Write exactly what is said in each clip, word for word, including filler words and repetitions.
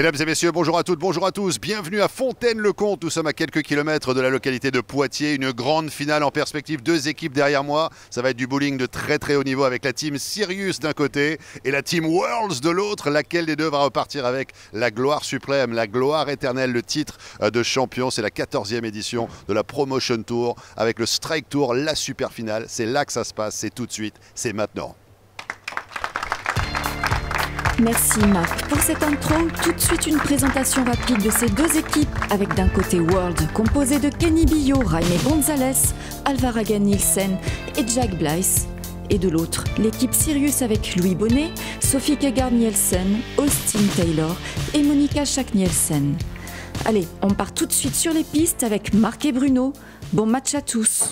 Mesdames et messieurs, bonjour à toutes, bonjour à tous, bienvenue à Fontaine-le-Comte. Nous sommes à quelques kilomètres de la localité de Poitiers, une grande finale en perspective, deux équipes derrière moi. Ça va être du bowling de très très haut niveau avec la Team Sirius d'un côté et la Team Worlds de l'autre. Laquelle des deux va repartir avec la gloire suprême, la gloire éternelle, le titre de champion? C'est la quatorzième édition de la Pro-Motion Tour avec le Strike Tour, la super finale. C'est là que ça se passe, c'est tout de suite, c'est maintenant. Merci Marc pour cette intro. Tout de suite une présentation rapide de ces deux équipes avec d'un côté World composé de Kenny Billot, Jaime Gonzalez, Alvar Hagen Nielsen et Jack Blythe et de l'autre l'équipe Sirius avec Louis Bonnet, Sophie Kjærgaard Nielsen, Austin Taylor et Monica Schack Nielsen. Allez, on part tout de suite sur les pistes avec Marc et Bruno. Bon match à tous.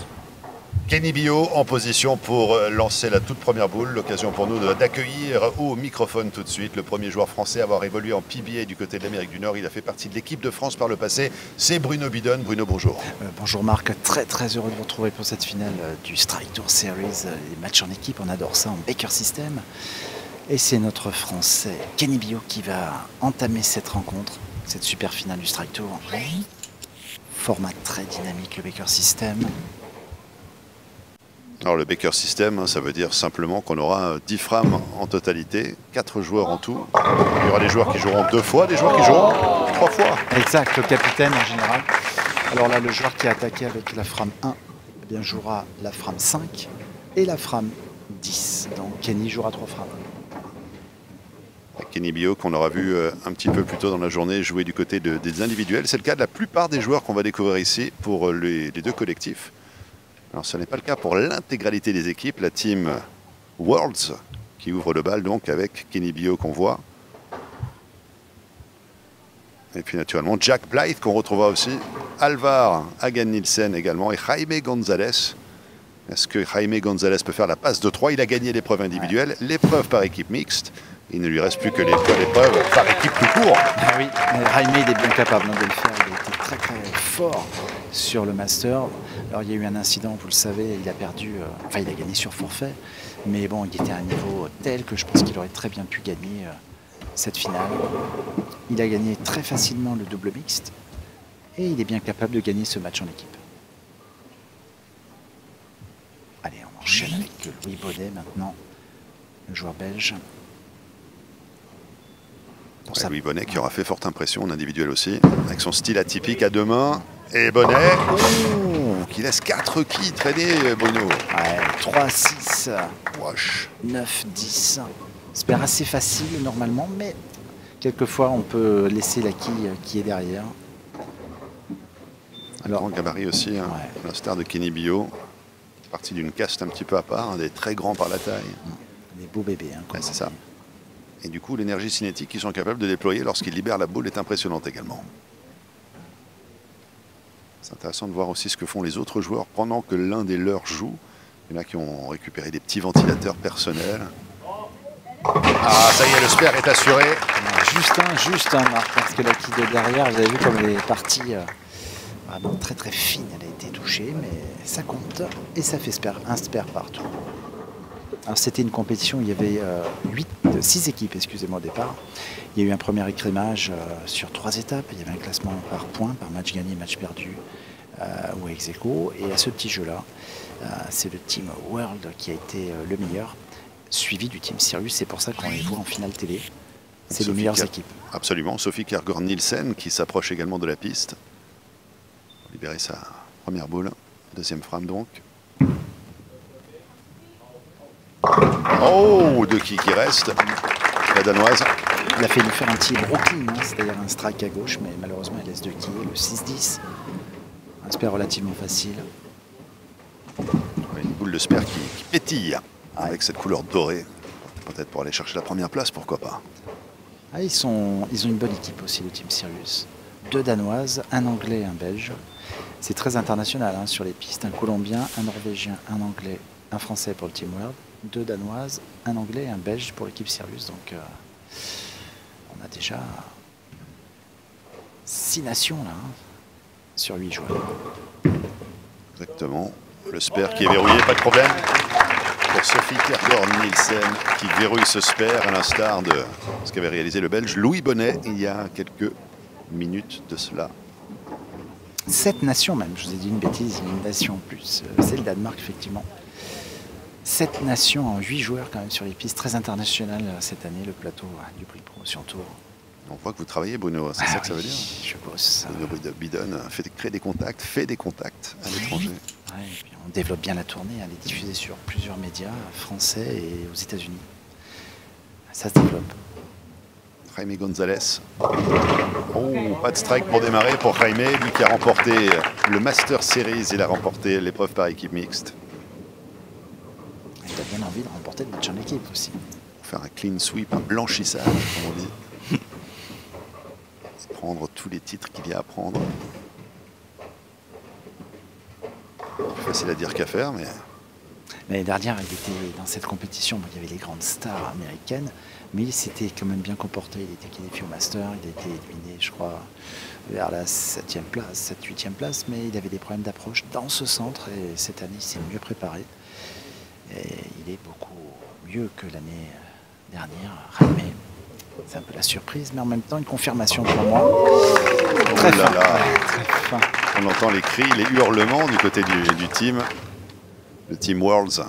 Kenny Billot en position pour lancer la toute première boule. L'occasion pour nous d'accueillir au microphone tout de suite le premier joueur français à avoir évolué en P B A du côté de l'Amérique du Nord. Il a fait partie de l'équipe de France par le passé. C'est Bruno Bidon. Bruno, bonjour. Euh, bonjour Marc. Très très heureux de vous retrouver pour cette finale du Strike Tour Series. Les matchs en équipe, on adore ça en Baker System. Et c'est notre Français Kenny Billot qui va entamer cette rencontre, cette super finale du Strike Tour. Format très dynamique, le Baker System. Alors le Baker System, ça veut dire simplement qu'on aura dix frames en totalité, quatre joueurs en tout. Il y aura des joueurs qui joueront deux fois, des joueurs qui joueront trois fois. Exact, le capitaine en général. Alors là, le joueur qui a attaqué avec la frame un eh bien, jouera la frame cinq et la frame dix. Donc Kenny jouera trois frames. Kenny Billot qu'on aura vu un petit peu plus tôt dans la journée jouer du côté de, des individuels. C'est le cas de la plupart des joueurs qu'on va découvrir ici pour les, les deux collectifs. Alors ce n'est pas le cas pour l'intégralité des équipes, la Team Worlds qui ouvre le bal donc avec Kenny Billot qu'on voit. Et puis naturellement Jack Blythe qu'on retrouvera aussi, Alvar Hagen Nielsen également et Jaime Gonzalez. Est-ce que Jaime Gonzalez peut faire la passe de trois? Il a gagné l'épreuve individuelle, l'épreuve par équipe mixte. Il ne lui reste plus que l'épreuve par équipe tout court. Ah oui, Jaime il est bien capable de le faire, il était très très fort sur le master. Alors il y a eu un incident, vous le savez, il a perdu, euh, enfin il a gagné sur forfait, mais bon, il était à un niveau tel que je pense qu'il aurait très bien pu gagner euh, cette finale. Il a gagné très facilement le double mixte et il est bien capable de gagner ce match en équipe. Allez, on enchaîne avec Louis Bonnet maintenant, le joueur belge. Ouais, Louis Bonnet qui aura fait forte impression en individuel aussi, avec son style atypique à deux mains. Et Bonnet, oh, qui laisse quatre quilles traîner, Bruno. Ouais, trois, six, Wash. neuf, dix. C'est assez facile normalement, mais quelquefois on peut laisser la quille qui est derrière. Alors, grand gabarit aussi, hein, ouais. La star de Kenny Billot. Partie d'une caste un petit peu à part, hein, des très grands par la taille. Des beaux bébés. Hein, ouais, c'est ça. Et du coup, l'énergie cinétique qu'ils sont capables de déployer lorsqu'ils libèrent la boule est impressionnante également. C'est intéressant de voir aussi ce que font les autres joueurs pendant que l'un des leurs joue. Il y en a qui ont récupéré des petits ventilateurs personnels. Ah, ça y est, le spare est assuré. Juste un, juste un, Marc, parce que la quille de derrière, vous avez vu comme elle est partie euh, vraiment très très fine. Elle a été touchée, mais ça compte et ça fait spare, un spare partout. Alors c'était une compétition, il y avait euh, huit, six équipes excusez-moi, au départ. Il y a eu un premier écrémage euh, sur trois étapes. Il y avait un classement par points, par match gagné, match perdu euh, ou ex aequo. Et à ce petit jeu-là, euh, c'est le Team World qui a été euh, le meilleur, suivi du Team Sirius. C'est pour ça qu'on les voit en finale télé. C'est les meilleures Car... équipes. Absolument. Sophie Kjærgaard Nielsen qui s'approche également de la piste. Pour libérer sa première boule, deuxième frame donc. Oh, deux qui qui reste, la Danoise. Elle a fait nous faire un petit Brooklyn, hein, c'est-à-dire un strike à gauche, mais malheureusement elle laisse deux qui, le six dix. Un spare relativement facile. Oui, une boule de spare qui, qui pétille, ah, avec cette couleur dorée. Peut-être pour aller chercher la première place, pourquoi pas. Ah, ils, sont, ils ont une bonne équipe aussi, le Team Sirius. Deux Danoises, un Anglais et un Belge. C'est très international hein, sur les pistes. Un Colombien, un Norvégien, un Anglais, un Français pour le Team World. Deux Danoises, un Anglais et un Belge pour l'équipe Sirius. Donc euh, on a déjà six nations là, hein, sur huit joueurs. Exactement. Le spare qui est verrouillé, pas de problème. pour Sophie Kjærgaard Nielsen qui verrouille ce spare à l'instar de ce qu'avait réalisé le Belge Louis Bonnet il y a quelques minutes de cela. Sept nations même, je vous ai dit une bêtise, une nation en plus, c'est le Danemark effectivement. Sept nations en huit joueurs quand même sur les pistes, très internationales cette année, le plateau du Prix Promotion Tour. On voit que vous travaillez, Bruno, c'est ah ça oui, que ça veut dire. Je bosse. Bruno Bidon fait créer des contacts, fait des contacts à l'étranger. Ouais, on développe bien la tournée, elle est diffusée sur plusieurs médias, français et aux États-Unis. Ça se développe. Jaime Gonzalez. Oh, pas de strike pour démarrer pour Jaime, lui qui a remporté le Master Series, il a remporté l'épreuve par équipe mixte. Il a bien envie de remporter le match en équipe aussi. Faire un clean sweep, un blanchissage, comme on dit. Prendre tous les titres qu'il y a à prendre. Facile à dire qu'à faire, mais... L'année dernière, il était dans cette compétition, il y avait les grandes stars américaines, mais il s'était quand même bien comporté. Il était qualifié au Master, il a été éliminé, je crois, vers la septième place, sept huitième place, mais il avait des problèmes d'approche dans ce centre, et cette année, il s'est mieux préparé. Et il est beaucoup mieux que l'année dernière, Ramé. C'est un peu la surprise, mais en même temps une confirmation pour moi. Très fin. Ouais, on entend les cris, les hurlements du côté du, du team, le Team Worlds,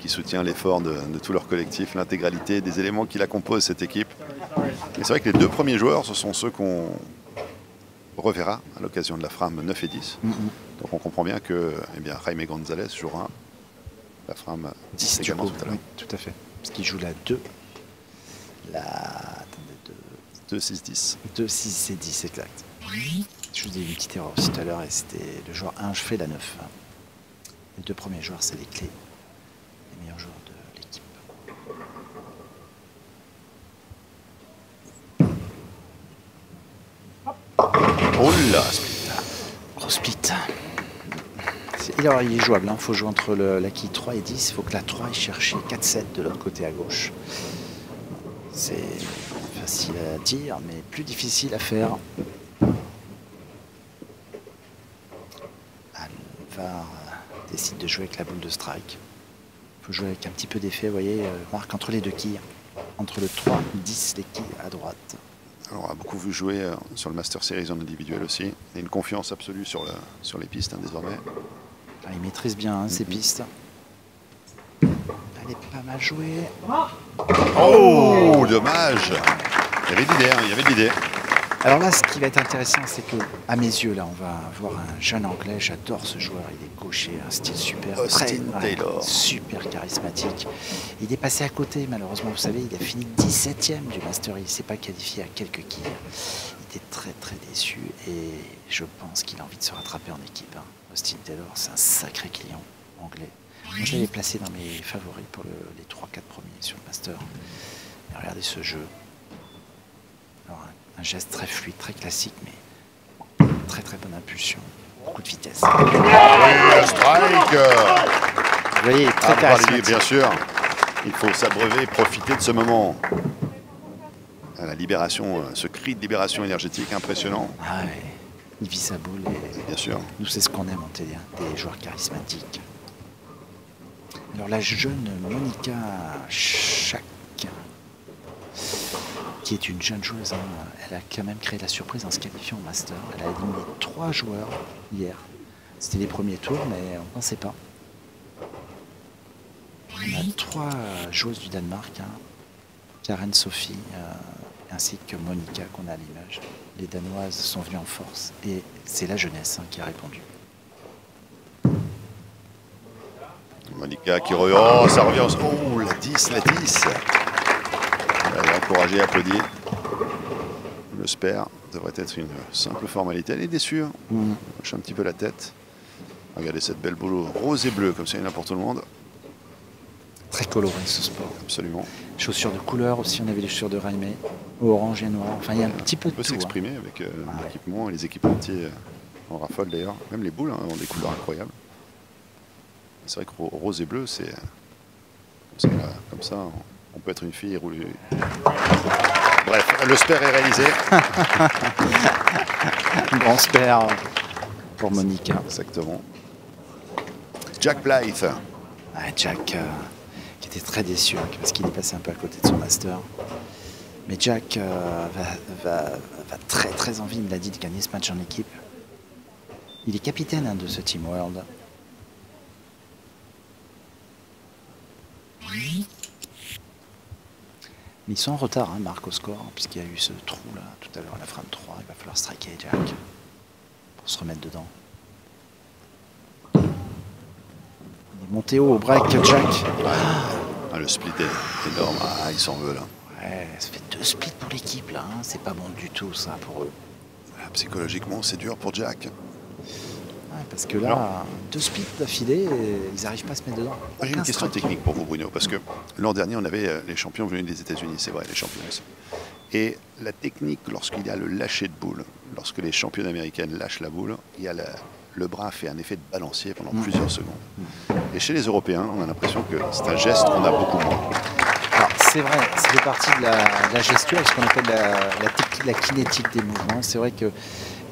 qui soutient l'effort de, de tout leur collectif, l'intégralité des éléments qui la composent, cette équipe. Et c'est vrai que les deux premiers joueurs, ce sont ceux qu'on reverra à l'occasion de la frame neuf et dix. Mm-hmm. Donc on comprend bien que eh bien, Jaime Gonzalez jouera la frame dix également tout à l'heure. Oui, tout à fait, parce qu'il joue la deux. La... deux six dix. deux six et dix, exact. Je vous ai dit une petite erreur aussi tout à l'heure, et c'était le joueur un, je fais la neuf. Les deux premiers joueurs, c'est les clés. Les meilleurs joueurs de l'équipe. Oh là, split. Gros split. Alors, il est jouable, il hein. Faut jouer entre le, la quille trois et dix, il faut que la trois aille chercher quatre sept de l'autre côté à gauche. C'est facile à dire, mais plus difficile à faire. Alvar décide de jouer avec la boule de strike. Il faut jouer avec un petit peu d'effet, vous voyez, Marc, entre les deux quilles. Entre le trois et dix, les quilles à droite. Alors, on a beaucoup vu jouer sur le Master Series en individuel aussi. Il y a une confiance absolue sur, le, sur les pistes, hein, désormais. Ah, il maîtrise bien hein, ces pistes. Elle est pas mal jouée. Oh, dommage. Il y avait de l'idée, hein, il y avait de l'idée. Alors là, ce qui va être intéressant, c'est que, à mes yeux, là, on va voir un jeune anglais. J'adore ce joueur. Il est gaucher, un style super. Austin Taylor. Super charismatique. Il est passé à côté, malheureusement. Vous savez, il a fini dix-septième du Master. Il ne s'est pas qualifié à quelques quilles. Il était très, très déçu. Et je pense qu'il a envie de se rattraper en équipe. Hein. Austin Taylor, c'est un sacré client anglais. Moi, je l'avais placé dans mes favoris pour le, les trois quatre premiers sur le Master. Mais regardez ce jeu. Alors, un, un geste très fluide, très classique, mais très très bonne impulsion. Beaucoup de vitesse. Oh, le strike. Vous voyez, très charismatique. Bien sûr, il faut s'abreuver et profiter de ce moment. La libération, ce cri de libération énergétique impressionnant. Ah ouais. Il vit sa boule. Et bien sûr. Nous, c'est ce qu'on aime en télé, hein, des joueurs charismatiques. Alors la jeune Monica Schack, qui est une jeune joueuse, hein, elle a quand même créé la surprise en se qualifiant au Master. Elle a éliminé trois joueurs hier. C'était les premiers tours, mais on ne pensait pas. On a trois joueuses du Danemark, hein, Karen, Sophie, euh, ainsi que Monica qu'on a à l'image. Les Danoises sont venues en force et c'est la jeunesse hein, qui a répondu. Monica qui revient, oh ça revient, oh la dix, la dix. Elle est encouragée, applaudie. Le spare devrait être une simple formalité. Elle est déçue, hein. Mmh. Elle hoche un petit peu la tête. Regardez cette belle boule rose et bleue, comme ça il y en a pour tout le monde. Très coloré ce sport. Absolument. Chaussures de couleur aussi, on avait les chaussures de Jaime, orange et noir. Enfin il y a un petit peu de tout. On peut s'exprimer hein. avec euh, ah, l'équipement ouais. et les équipementiers euh, en raffolent d'ailleurs. Même les boules hein, ont des couleurs incroyables. C'est vrai que rose et bleu, c'est comme ça, on peut être une fille et rouler. Bref, le spare est réalisé. Bon spare pour Monica. Exactement. Jack Blythe. Ah, Jack, euh, été très déçu parce qu'il est passé un peu à côté de son master. Mais Jack euh, va, va, va très très envie, il me l'a dit, de gagner ce match en équipe. Il est capitaine hein, de ce Team World. Mais ils sont en retard, hein, Marc, au score, puisqu'il y a eu ce trou là tout à l'heure à la frame trois. Il va falloir striker Jack pour se remettre dedans. Il est monté haut au break, Jack. Ouais. Ah, le split est énorme, ah, il s'en veut là. Ouais, ça fait deux splits pour l'équipe là, hein. C'est pas bon du tout ça pour eux. Psychologiquement, c'est dur pour Jack. Ouais, parce que là, non. deux splits d'affilée, ils n'arrivent pas à se mettre dedans. J'ai une question technique pour vous, Bruno, parce que l'an dernier, on avait les champions venus des États-Unis, c'est vrai, les champions. Et la technique, lorsqu'il y a le lâcher de boule, lorsque les championnes américaines lâchent la boule, il y a la, le bras fait un effet de balancier pendant mmh. plusieurs secondes. Mmh. Et chez les Européens, on a l'impression que c'est un geste qu'on a beaucoup moins. C'est vrai, ça fait partie de la, de la gestuelle, ce qu'on appelle la, la, la kinétique des mouvements. C'est vrai qu'il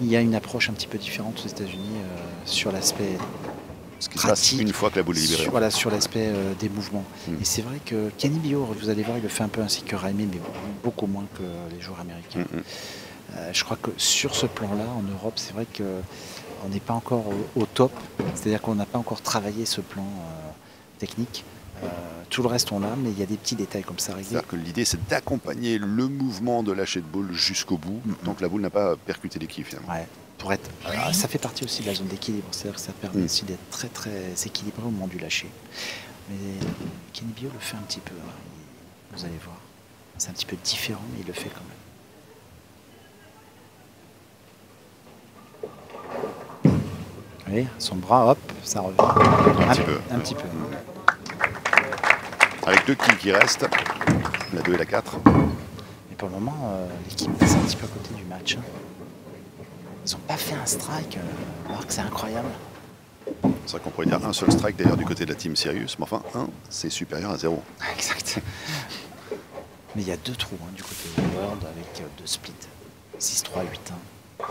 y a une approche un petit peu différente aux États-Unis euh, sur l'aspect pratique, une fois que la boule est libérée. Sur, voilà, sur l'aspect euh, des mouvements. Mm. Et c'est vrai que Kenny Billot, vous allez voir, il le fait un peu ainsi que Jaime, mais beaucoup moins que les joueurs américains. Mm-hmm. euh, je crois que sur ce plan-là, en Europe, c'est vrai qu'on n'est pas encore au, au top. C'est-à-dire qu'on n'a pas encore travaillé ce plan euh, technique. Euh, tout le reste on l'a, mais il y a des petits détails comme ça. C'est-à-dire que l'idée c'est d'accompagner le mouvement de lâcher de boule jusqu'au bout, mm-hmm. donc la boule n'a pas percuté les quilles finalement. Ouais. Pour être, euh, ça fait partie aussi de la zone d'équilibre, c'est-à-dire que ça permet mm. aussi d'être très très équilibré au moment du lâcher. Mais Kenny Billot le fait un petit peu, hein. Vous allez voir, c'est un petit peu différent, mais il le fait quand même. Oui, son bras, hop, ça revient. Un, un petit peu. Un petit peu. Mm. Avec deux kills qui restent, la deux et la quatre. Mais pour le moment, euh, l'équipe passe un petit peu à côté du match. Ils n'ont pas fait un strike, euh, Marc, c'est incroyable. C'est vrai qu'on pourrait dire un seul strike d'ailleurs du côté de la Team Sirius, mais enfin, un, c'est supérieur à zéro. Exact. Mais il y a deux trous hein, du côté de World avec euh, deux splits. six trois, huit un.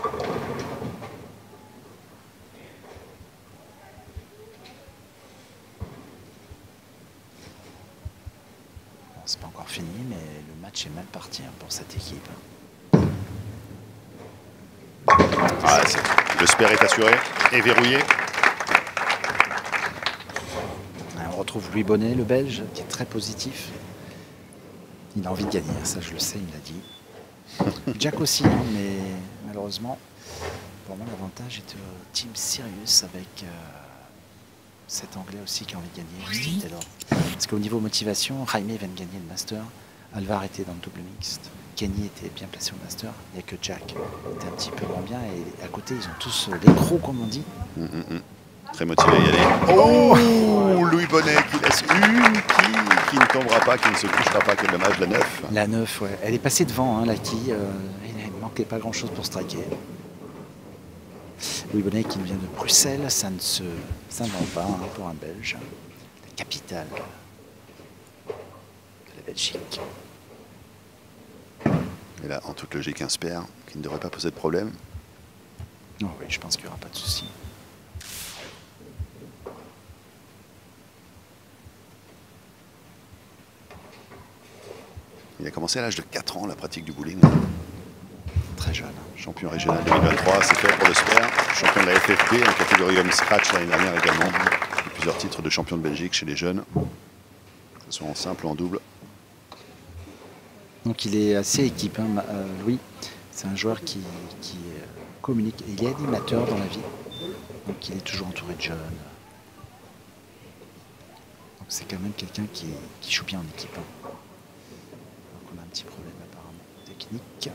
C'est pas encore fini, mais le match est mal parti pour cette équipe. Ah, le spare est assuré et verrouillé. On retrouve Louis Bonnet, le Belge, qui est très positif. Il a envie de gagner, ça je le sais, il l'a dit. Jack aussi, hein, mais malheureusement, pour moi l'avantage est au Team Sirius avec... Euh, cet Anglais aussi qui a envie de gagner, Austin Taylor. Parce qu'au niveau motivation, Jaime vient de gagner le Master, Alvar était dans le double mixte, Kenny était bien placé au Master, il n'y a que Jack était un petit peu moins bien, et à côté ils ont tous les crocs comme on dit. Mmh, mmh. Très motivé à y aller. Oh, oh Louis Bonnet qui laisse une quille qui ne tombera pas, qui ne se couchera pas, quel dommage, la neuf. La neuf, ouais. Elle est passée devant, hein, la quille, euh, il ne manquait pas grand chose pour striker. Louis Bonnet qui vient de Bruxelles, ça ne se s'invente pas hein, pour un Belge. La capitale de la Belgique. Et là, en toute logique, un spare qui ne devrait pas poser de problème. Oh oui, je pense qu'il n'y aura pas de souci. Il a commencé à l'âge de quatre ans la pratique du bowling. Très jeune. Champion régional deux mille vingt-trois, c'est fait pour le sport. Champion de la F F P en catégorie Homme Scratch l'année dernière également. Et plusieurs titres de champion de Belgique chez les jeunes, que ce soit en simple ou en double. Donc il est assez équipe, hein, euh, Louis. C'est un joueur qui, qui euh, communique. Et il est animateur dans la vie. Donc il est toujours entouré de jeunes. Donc c'est quand même quelqu'un qui, qui joue bien en équipe. Hein. Donc on a un petit problème apparemment technique.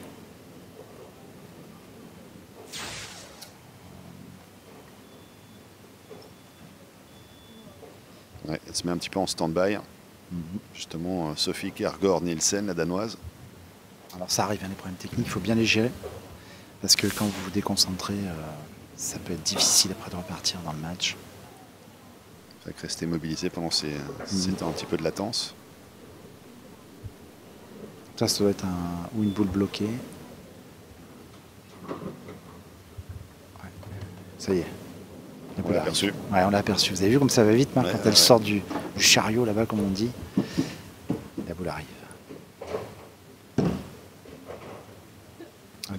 Ouais, elle se met un petit peu en stand-by. Mm-hmm. Justement, Sophie Kjærgaard Nielsen, la danoise. Alors ça arrive, hein, les problèmes techniques, il faut bien les gérer. Parce que quand vous vous déconcentrez, euh, ça peut être difficile après de repartir dans le match. Il faut rester mobilisé pendant ces, ces mm-hmm. temps un petit peu de latence. Ça, ça doit être un, ou une boule bloquée. Ouais. Ça y est. On voilà. l'a aperçu. Ouais, on l'a aperçu. Vous avez vu comme ça va vite, Marc, ouais, quand ouais, elle ouais. sort du, du chariot là-bas, comme on dit. La boule arrive.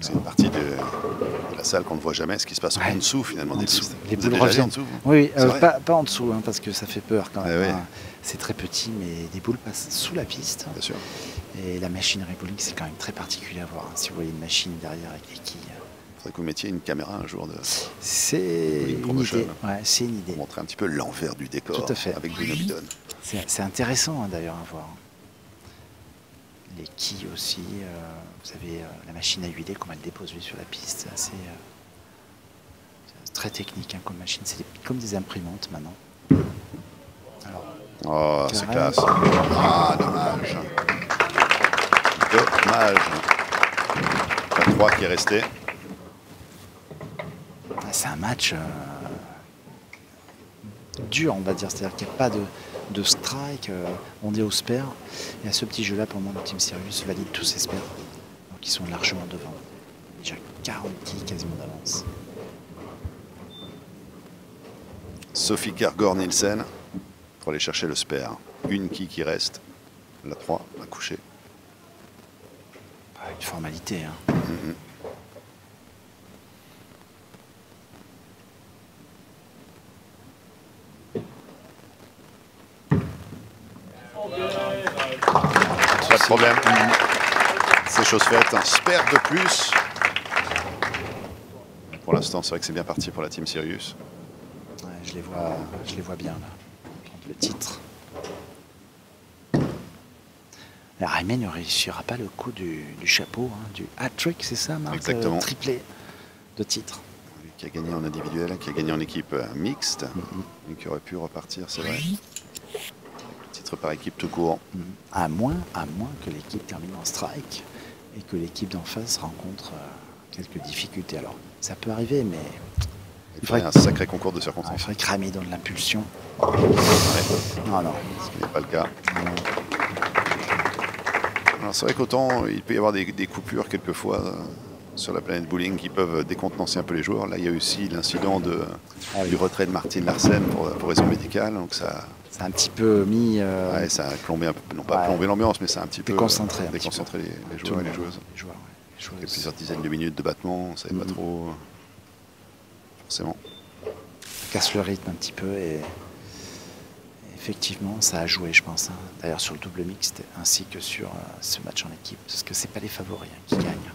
C'est une partie de, de la salle qu'on ne voit jamais, ce qui se passe ouais. en dessous finalement en des pistes. Les boules reviennent. En dessous, oui, euh, pas, pas en dessous, hein, parce que ça fait peur quand même. Ah, ouais. C'est très petit, mais des boules passent sous la piste. Bien sûr. Et la machinerie bowling, c'est quand même très particulier à voir. Hein. Si vous voyez une machine derrière avec des quilles. Il faudrait que vous mettiez une caméra un jour de. C'est une, ouais, une idée. Pour montrer un petit peu l'envers du décor. Tout à fait. Avec Bruno Bidon. C'est intéressant hein, d'ailleurs à voir. Les quilles aussi. Euh, vous avez euh, la machine à huiler, comment elle dépose sur la piste. C'est assez. Euh, très technique hein, comme machine. C'est comme des imprimantes maintenant. Alors, oh, c'est classe. Ah, dommage. Dommage. La trois qui est restée. C'est un match euh, dur, on va dire. C'est-à-dire qu'il n'y a pas de, de strike. Euh, on est au spare. Et à ce petit jeu-là, pour moi, le Team Sirius valide tous ses spares. Donc ils sont largement devant. Déjà quarante kills quasiment d'avance. Sophie Kjærgaard Nielsen pour aller chercher le spare. Une qui qui reste. La trois à coucher. Pas une formalité. Hein. Mm-hmm. Pas de problème, c'est chose faite, un spare de plus. Pour l'instant, c'est vrai que c'est bien parti pour la Team Sirius. Ouais, je, les vois, je les vois bien là, le titre. La Jaime ne réussira pas le coup du, du chapeau, hein, du hat-trick, c'est ça Marc? Exactement. Euh, triplé de titres. Qui a gagné en individuel, qui a gagné en équipe euh, mixte, mm-hmm. et qui aurait pu repartir, c'est vrai. Titre par équipe tout court. Mmh. À moins, à moins que l'équipe termine en strike et que l'équipe d'en face rencontre euh, quelques difficultés. Alors, ça peut arriver, mais... Il, il faudrait un sacré concours de circonstances. Ah, il faudrait cramer dans de l'impulsion. Ouais. Non, non. Ce qui n'est pas le cas. Alors, c'est vrai qu'autant, il peut y avoir des, des coupures quelquefois euh, sur la planète bowling qui peuvent décontenancer un peu les joueurs. Là, il y a aussi l'incident de ah, oui. du retrait de Martin Larsen pour, pour raison médicale, donc ça... Ça a un petit peu mis... Euh... Ouais, ça a plombé un peu, non pas ouais. plombé l'ambiance, mais ça a un petit peu déconcentré, euh, déconcentré peu. Les, les joueurs Tout et les joueuses. Les joueurs, ouais. les joueuses. Il y a plusieurs dizaines de minutes de battement, on ne savait mm-hmm. pas trop... Forcément. Ça casse le rythme un petit peu et... Effectivement, ça a joué, je pense. Hein. D'ailleurs, sur le double mixte, ainsi que sur euh, ce match en équipe. Parce que ce n'est pas les favoris hein, qui gagnent.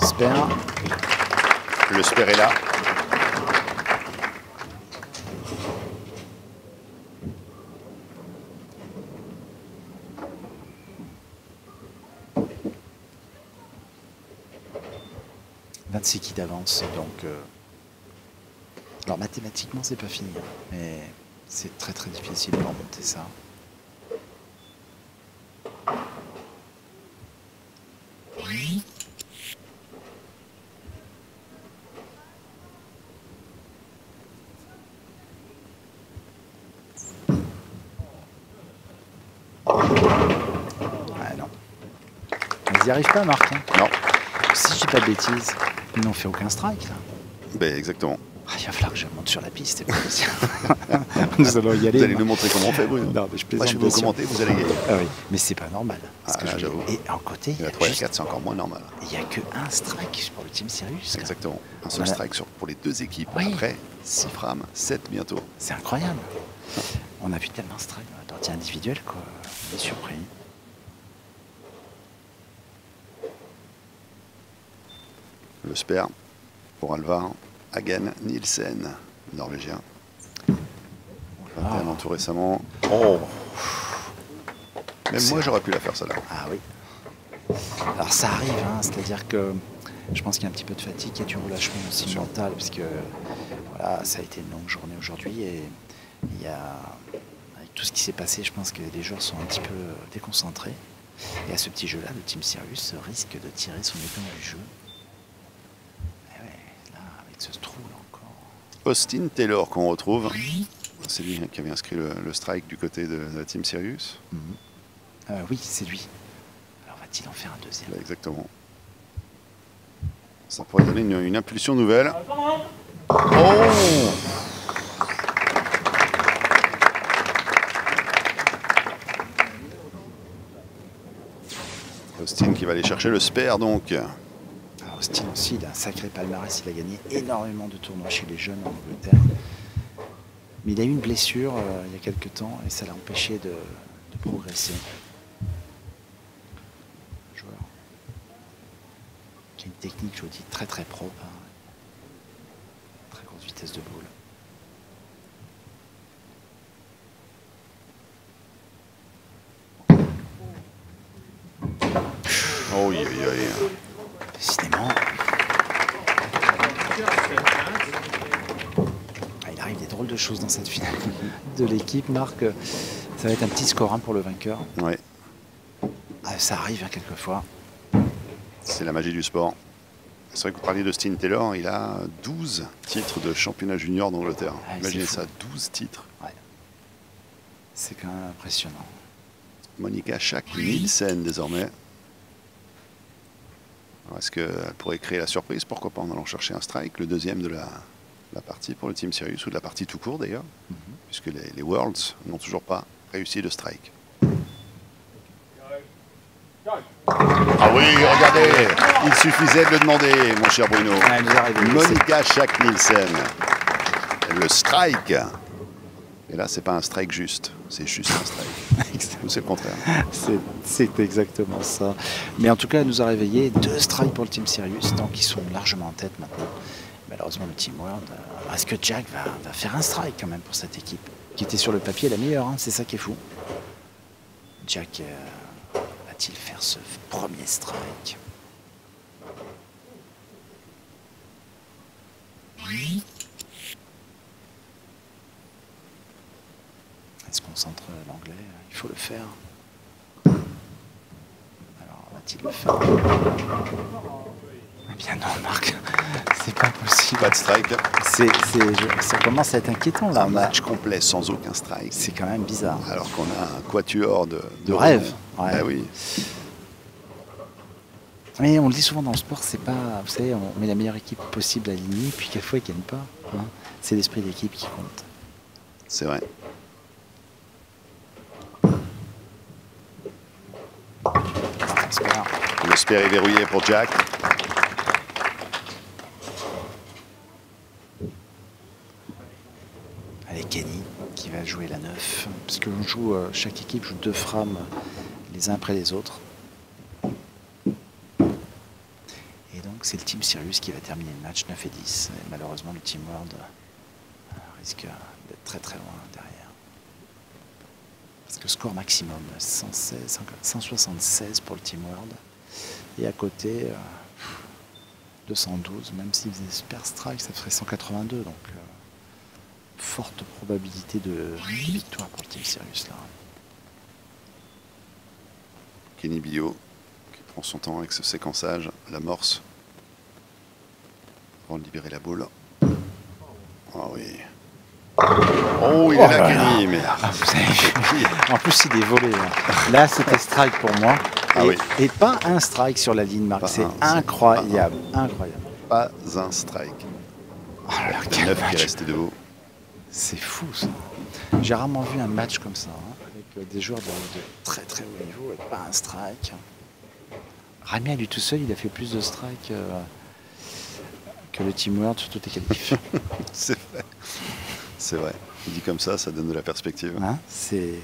Et... Spare. Le spare est là. vingt-six kills d'avance, donc... Euh... Alors mathématiquement, c'est pas fini, hein, mais c'est très très difficile de remonter ça. Oui. Ah non. Ils n'y arrivent pas, Marc. Hein. Non. Si je dis pas de bêtises... Ils n'ont fait aucun strike, là. Ben, exactement. Ah, il va falloir que je monte sur la piste, c'est pas possible. Nous allons y aller. Vous allez moi. nous montrer comment on fait, Bruno. Non, mais je plaisante. Moi, je vais vous commenter, vous allez gagner. Ah oui, mais c'est pas normal. Ah, que là, je... Et en côté, il y a trois et quatre, c'est encore moins normal. Il n'y a que un strike pour le Team Sirius. Exactement. Un seul a... strike sur... pour les deux équipes. Oui. Après, six frames, sept bientôt. C'est incroyable. On a vu tellement de strike dans le tir individuel, quoi. On est surpris. Le spare pour Alvar Hagen Nielsen, norvégien. On l'a entendu tout récemment. Oh. Même moi, j'aurais pu la faire, celle-là. Ah oui. Alors ça arrive, hein, c'est-à-dire que je pense qu'il y a un petit peu de fatigue et du relâchement aussi mental, parce que voilà, ça a été une longue journée aujourd'hui et il y a, avec tout ce qui s'est passé, je pense que les joueurs sont un petit peu déconcentrés. Et à ce petit jeu-là, le Team Sirius risque de tirer son épingle du jeu. Ce trou là encore. Austin Taylor qu'on retrouve. Oui. C'est lui qui avait inscrit le, le strike du côté de, de la Team Sirius. Mm-hmm. euh, oui, c'est lui. Alors va-t-il en faire un deuxième? Là, exactement. Ça pourrait donner une, une impulsion nouvelle. Oh, Austin qui va aller chercher le spare donc. Austin aussi, il a un sacré palmarès, il a gagné énormément de tournois chez les jeunes en Angleterre. Mais il a eu une blessure euh, il y a quelques temps et ça l'a empêché de, de progresser. Un joueur qui a une technique, je vous dis, très très propre. Hein. Très grosse vitesse de boule. Oh yeah, yeah, yeah. Décidément. Ah, il arrive des drôles de choses dans cette finale de l'équipe, Marc. Ça va être un petit score hein, pour le vainqueur. Ouais. Ah, ça arrive hein, quelquefois. C'est la magie du sport. C'est vrai que vous parliez de Austin Taylor, il a douze titres de championnat junior d'Angleterre. Ah, imaginez ça, douze titres. Ouais. C'est quand même impressionnant. Monica Schack Nielsen désormais. Est-ce qu'elle pourrait créer la surprise? Pourquoi pas en allant chercher un strike, le deuxième de la, la partie pour le Team Sirius, ou de la partie tout court d'ailleurs, mm-hmm. puisque les, les Worlds n'ont toujours pas réussi le strike. Ah oui, regardez, il suffisait de le demander, mon cher Bruno. Ouais, Monica Schack Nielsen, le strike. Et là, c'est pas un strike juste, c'est juste un strike. Ou c'est le contraire. C'est exactement ça. Mais en tout cas, elle nous a réveillé deux strikes pour le Team Sirius, donc ils sont largement en tête maintenant. Malheureusement, le Team World, euh, est-ce que Jack va, va faire un strike quand même pour cette équipe, qui était sur le papier la meilleure, hein, c'est ça qui est fou. Jack euh, va-t-il faire ce premier strike? Oui. Il se concentre l'anglais, il faut le faire. Alors, va-t-il le faire? Eh bien non, Marc, c'est pas possible. Pas de strike. C'est, c'est, ça commence à être inquiétant là. Un match complet sans aucun strike. C'est quand même bizarre. Alors qu'on a un quatuor de, de, de rêve. rêve. Ouais. Ben oui. Mais on le dit souvent dans le sport, c'est pas, vous savez, on met la meilleure équipe possible à l'aligner, puis quelquefois ils ne gagnent pas. Hein. C'est l'esprit d'équipe qui compte. C'est vrai. Le spare est verrouillé pour Jack. Allez, Kenny qui va jouer la neuf. Parce que on joue, euh, chaque équipe joue deux frames les uns après les autres. Et donc c'est le Team Sirius qui va terminer le match neuf et dix. Et malheureusement le Team World euh, risque d'être très très loin derrière. Parce que score maximum, cent seize, cent soixante-seize pour le Team World. Et à côté, euh, deux cent douze, même s'il faisait super strike, ça ferait cent quatre-vingt-deux. Donc, euh, forte probabilité de victoire pour le Team Sirius là. Kenny Billot qui prend son temps avec ce séquençage, l'amorce. Pour libérer la boule. Ah oui. Oh, il oh est là, Kenny, mais... Ah, en plus, il est volé. Là, là c'était strike pour moi. Ah et, oui. et pas un strike sur la ligne, Marc. C'est incroyable. Pas un, incroyable. Pas un strike. Oh là, quel neuf match. Qui est resté debout. C'est fou, ça. J'ai rarement vu un match comme ça, hein, avec des joueurs de, de très très haut niveau et pas un strike. Rami, lui tout seul, il a fait plus de strikes euh, que le Team World sur toutes les qualifications. C'est vrai. C'est vrai, il dit comme ça, ça donne de la perspective. Hein, c'est...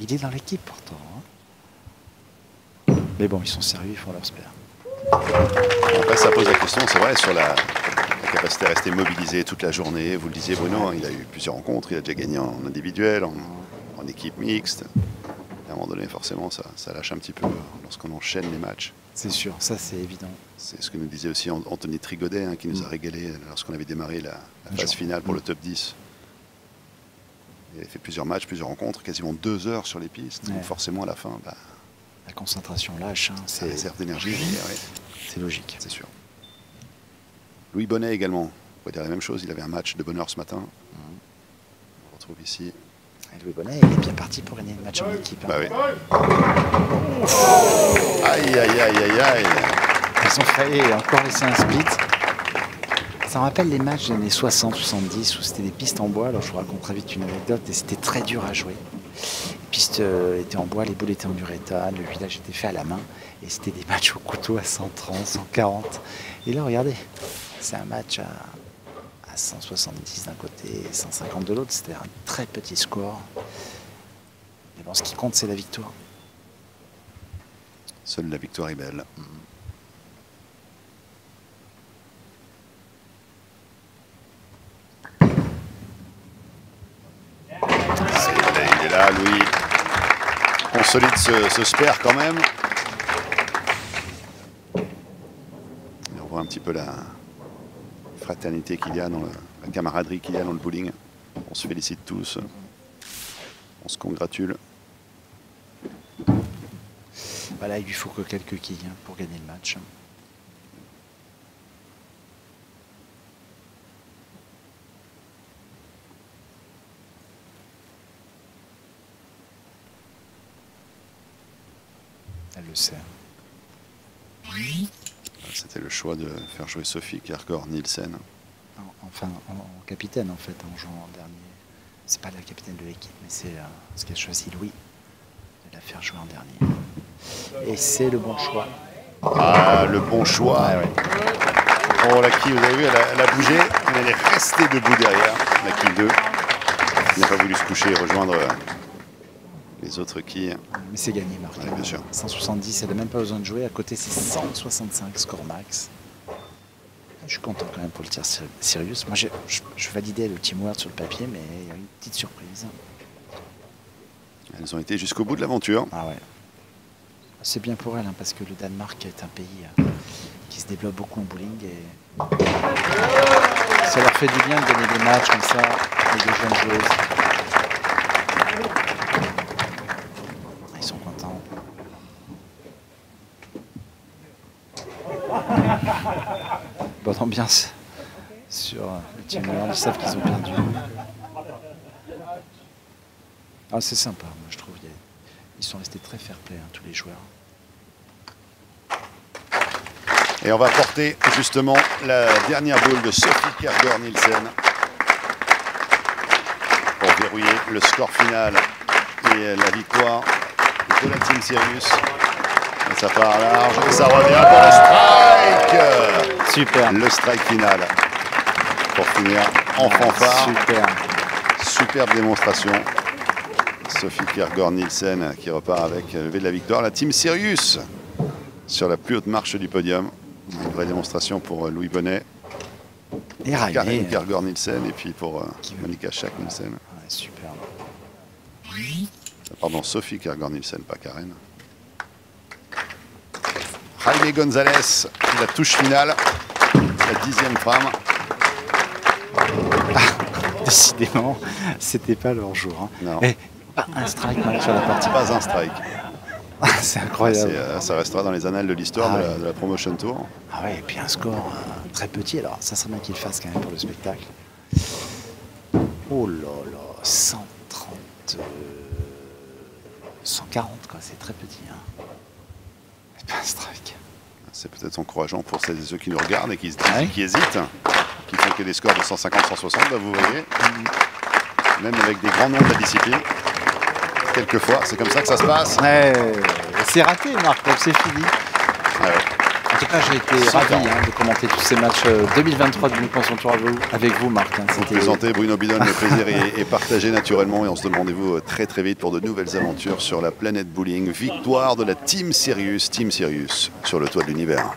Il est dans l'équipe pourtant. Hein. Mais bon, ils sont sérieux, ils font leur spare. Après, ça pose la question, c'est vrai, sur la... la capacité à rester mobilisé toute la journée. Vous le disiez, Bruno, hein, il a eu plusieurs rencontres, il a déjà gagné en individuel, en, en équipe mixte. Et à un moment donné, forcément, ça, ça lâche un petit peu lorsqu'on enchaîne les matchs. C'est sûr, ça c'est évident. C'est ce que nous disait aussi Anthony Trigodet, hein, qui nous a régalé lorsqu'on avait démarré la, la phase finale pour le top dix. Il a fait plusieurs matchs, plusieurs rencontres, quasiment deux heures sur les pistes. Ouais. Donc forcément, à la fin, bah, la concentration lâche. Hein, c'est la réserve d'énergie. Ouais. C'est logique. C'est sûr. Louis Bonnet également. On va dire la même chose. Il avait un match de bonne heure ce matin. Mmh. On le retrouve ici. Et Louis Bonnet, il est bien parti pour gagner le match en équipe. Hein. Bah oui. Aïe, aïe, aïe, aïe, aïe. Ils ont failli encore laisser un split. Ça me rappelle les matchs des années soixante soixante-dix où c'était des pistes en bois. Alors je vous raconterai vite une anecdote et c'était très dur à jouer. Les pistes euh, étaient en bois, les boules étaient en uréthane, le village était fait à la main et c'était des matchs au couteau à cent trente, cent quarante. Et là regardez, c'est un match à, à cent soixante-dix d'un côté et cent cinquante de l'autre. C'était un très petit score. Mais bon, ce qui compte c'est la victoire. Seule la victoire est belle. Il est là, Louis. Consolide ce, ce spare quand même. Et on voit un petit peu la fraternité qu'il y a dans le, la camaraderie qu'il y a dans le bowling. On se félicite tous. On se congratule. Voilà, il lui faut que quelques quilles pour gagner le match. Elle le sait. C'était le choix de faire jouer Sophie Kjærgaard Nielsen. Enfin, en, en capitaine en fait, en jouant en dernier. C'est pas la capitaine de l'équipe, mais c'est euh, ce qu'a choisi Louis, de la faire jouer en dernier. Et c'est le bon choix. Ah, le bon choix. Ouais, ouais. Oh, la quille, vous avez vu, elle a, elle a bougé, mais elle est restée debout derrière. La quille deux. Elle n'a pas voulu se coucher et rejoindre les autres quilles. Mais c'est gagné, Marc. Ouais, bien sûr. cent soixante-dix, elle n'a même pas besoin de jouer. À côté, c'est cent soixante-cinq, score max. Je suis content quand même pour le Team Sirius. Moi, je, je, je validais le Team World sur le papier, mais il y a eu une petite surprise. Elles ont été jusqu'au bout de l'aventure. Ah ouais. C'est bien pour elle, hein, parce que le Danemark est un pays euh, qui se développe beaucoup en bowling. Et... ça leur fait du bien de gagner des matchs comme ça, avec des jeunes joueuses. Ils sont contents. Bonne ambiance sur euh, le Team Orient, ils savent qu'ils ont perdu. Ah, c'est sympa, moi je trouve. Ils sont restés très fair-play, hein, tous les joueurs. Et on va porter justement la dernière boule de Sophie Kjærgaard Nielsen pour verrouiller le score final et la victoire de la Team Sirius. Et ça part large, et ça revient pour le strike. Super. Le strike final pour finir en fanfare. Super. Superbe démonstration. Sophie Kjærgaard Nielsen qui repart avec le lever de la victoire. La Team Sirius sur la plus haute marche du podium. Une vraie démonstration pour Louis Bonnet. Et Kjærgaard Nielsen et puis pour Monica Schack Nielsen. Ouais, superbe. Pardon, Sophie Kjærgaard Nielsen, pas Karen. Jaime Gonzalez, la touche finale. La dixième femme. Ah, décidément, c'était pas leur jour. Hein. Non. Et pas un strike mal sur la partie. Pas un strike. C'est incroyable. Euh, ça restera dans les annales de l'histoire ah de, ouais. de la Promotion Tour. Ah ouais, et puis un score euh, très petit. Alors, ça serait bien qu'il fasse quand même pour le spectacle. Oh là là, cent trente, cent quarante, quoi. C'est très petit. Hein. Pas un strike. C'est peut-être encourageant pour celles et ceux qui nous regardent et qui, se disent, ah ouais. qui hésitent, qui font que des scores de cent cinquante, cent soixante, bah vous voyez. Même avec des grands noms de la discipline. Quelquefois, c'est comme ça que ça se passe. Ouais, c'est raté, Marc, donc c'est fini. Ouais. En tout cas, j'ai été ravi hein, de commenter tous ces matchs deux mille vingt-trois de Bowling Promotion Tour avec vous, Marc. Hein, vous présentez Bruno Bidon, le plaisir est, est partagé naturellement. Et on se donne rendez-vous très très vite pour de nouvelles aventures sur la planète bowling. Victoire de la Team Sirius, Team Sirius, sur le toit de l'univers.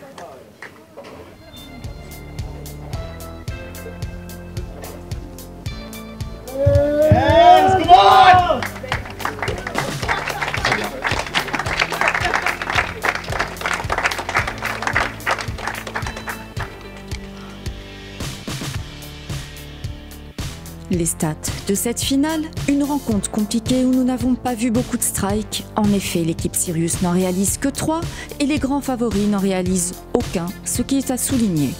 Les stats de cette finale, une rencontre compliquée où nous n'avons pas vu beaucoup de strikes. En effet, l'équipe Sirius n'en réalise que trois et les grands favoris n'en réalisent aucun, ce qui est à souligner.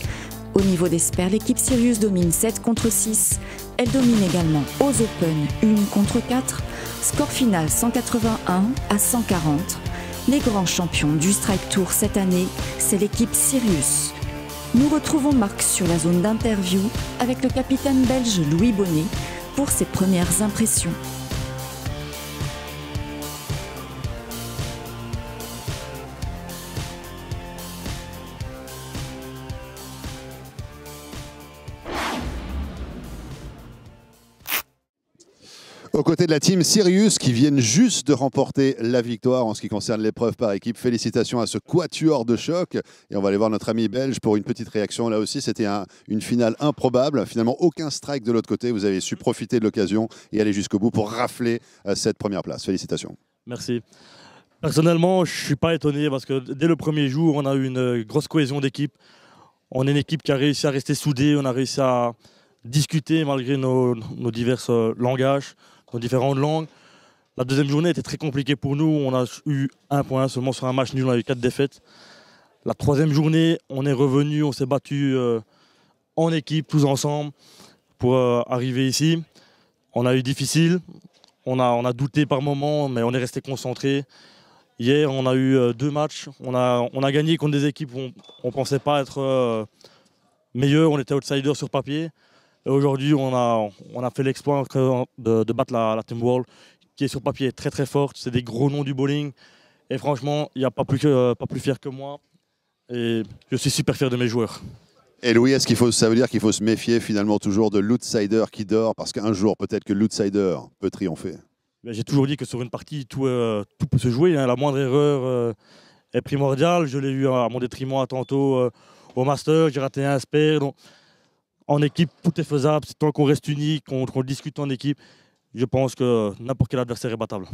Au niveau des spares, l'équipe Sirius domine sept contre six. Elle domine également aux Open un contre quatre. Score final cent quatre-vingt-un à cent quarante. Les grands champions du Strike Tour cette année, c'est l'équipe Sirius. Nous retrouvons Marc sur la zone d'interview avec le capitaine belge Louis Bonnet pour ses premières impressions. Aux côtés de la team Sirius qui viennent juste de remporter la victoire en ce qui concerne l'épreuve par équipe. Félicitations à ce quatuor de choc. Et on va aller voir notre ami belge pour une petite réaction. Là aussi, c'était un, une finale improbable. Finalement, aucun strike de l'autre côté. Vous avez su profiter de l'occasion et aller jusqu'au bout pour rafler cette première place. Félicitations. Merci. Personnellement, je ne suis pas étonné parce que dès le premier jour, on a eu une grosse cohésion d'équipe. On est une équipe qui a réussi à rester soudée. On a réussi à discuter malgré nos, nos divers langages. Dans différentes langues. La deuxième journée était très compliquée pour nous. On a eu un point seulement sur un match nul, on a eu quatre défaites. La troisième journée, on est revenu, on s'est battu euh, en équipe, tous ensemble, pour euh, arriver ici. On a eu difficile, on a, on a douté par moments, mais on est resté concentré. Hier, on a eu euh, deux matchs. On a, on a gagné contre des équipes où on ne pensait pas être euh, meilleur. On était outsider sur papier. Aujourd'hui, on a, on a fait l'exploit de, de battre la, la Team World, qui est sur papier très très forte. C'est des gros noms du bowling. Et franchement, il n'y a pas plus, que, pas plus fier que moi. Et je suis super fier de mes joueurs. Et Louis, est-ce qu'il faut, ça veut dire qu'il faut se méfier finalement toujours de l'outsider qui dort? Parce qu'un jour, peut-être que l'outsider peut triompher. J'ai toujours dit que sur une partie, tout, euh, tout peut se jouer. Hein. La moindre erreur euh, est primordiale. Je l'ai eu à mon détriment à tantôt euh, au Master. J'ai raté un spare. Donc... En équipe, tout est faisable. Tant qu'on reste unis, qu'on qu'on discute en équipe, je pense que n'importe quel adversaire est battable.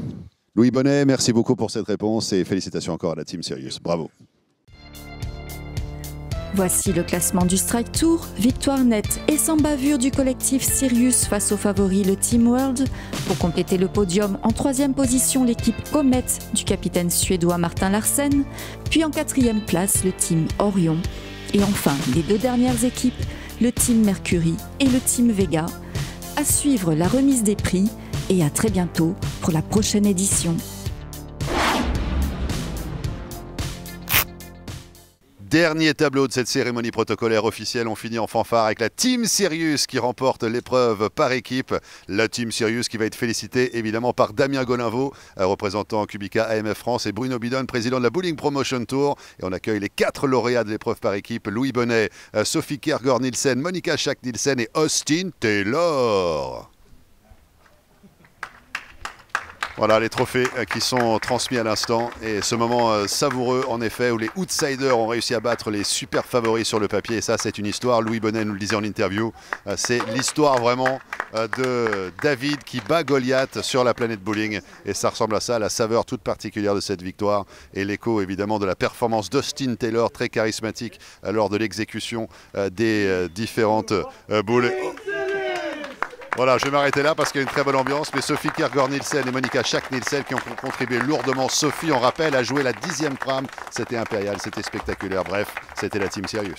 Louis Bonnet, merci beaucoup pour cette réponse et félicitations encore à la Team Sirius. Bravo. Voici le classement du Strike Tour. Victoire nette et sans bavure du collectif Sirius face au favori, le Team World. Pour compléter le podium, en troisième position, l'équipe Comet du capitaine suédois Martin Larsen. Puis en quatrième place, le Team Orion. Et enfin, les deux dernières équipes, le Team Mercury et le Team Vega. À suivre la remise des prix et à très bientôt pour la prochaine édition. Dernier tableau de cette cérémonie protocolaire officielle, on finit en fanfare avec la Team Sirius qui remporte l'épreuve par équipe. La Team Sirius qui va être félicitée évidemment par Damien Golinvaux, représentant Kubica A M F France, et Bruno Bidon, président de la Bowling Promotion Tour. Et on accueille les quatre lauréats de l'épreuve par équipe, Louis Bonnet, Sophie Kjærgaard Nielsen, Monica Schack Nielsen et Austin Taylor. Voilà les trophées qui sont transmis à l'instant et ce moment savoureux en effet où les outsiders ont réussi à battre les super favoris sur le papier, et ça c'est une histoire. Louis Bonnet nous le disait en interview, c'est l'histoire vraiment de David qui bat Goliath sur la planète bowling, et ça ressemble à ça, la saveur toute particulière de cette victoire et l'écho évidemment de la performance d'Austin Taylor, très charismatique lors de l'exécution des différentes boules. Voilà, je vais m'arrêter là parce qu'il y a une très bonne ambiance. Mais Sophie Kjærgaard Nielsen et Monica Schack Nielsen qui ont contribué lourdement. Sophie, on rappelle, a joué la dixième trame. C'était impérial, c'était spectaculaire. Bref, c'était la Team Sirius.